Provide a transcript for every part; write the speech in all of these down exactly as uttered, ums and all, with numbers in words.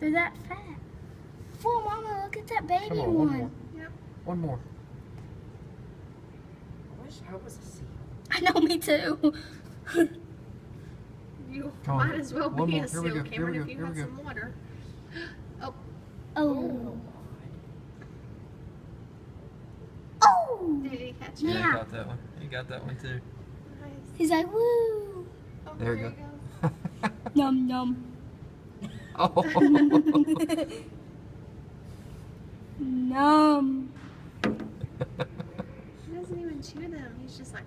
They're that fat. Whoa, Mama, look at that baby on, one. One more. Yep. One more. I wish I was a seal. I know, me too. You Come might on. as well one be more. a seal, we Cameron, we if you Here had some water. Oh. Oh. Oh. Did he catch it? Yeah, yeah. I got that one. He got that one, too. Nice. He's like, woo. Oh, there you go. go. Yum, yum. Oh. Numb. He doesn't even chew them. He's just like.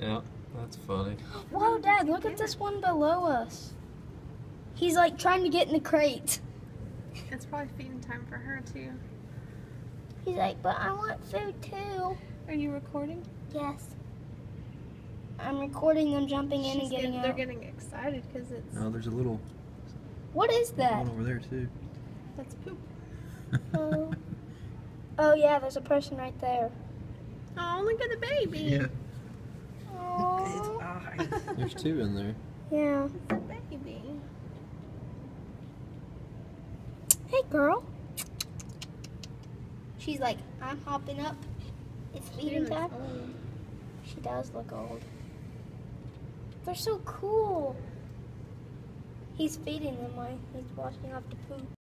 Yeah, that's funny. Whoa, Dad! Look at this one below us. He's like trying to get in the crate. It's probably feeding time for her too. He's like, but I want food too. Are you recording? Yes. I'm recording them jumping She's in and getting, getting out. They're getting excited because it's. No, there's a little. What is that? One over there too. That's poop. Oh. Oh yeah, there's a person right there. Oh, look at the baby. Yeah. Oh. It's eyes. There's two in there. Yeah. It's a baby. Hey, girl. She's like, I'm hopping up. It's feeding time. Old. She does look old. They're so cool. He's feeding them while he's washing off the poop.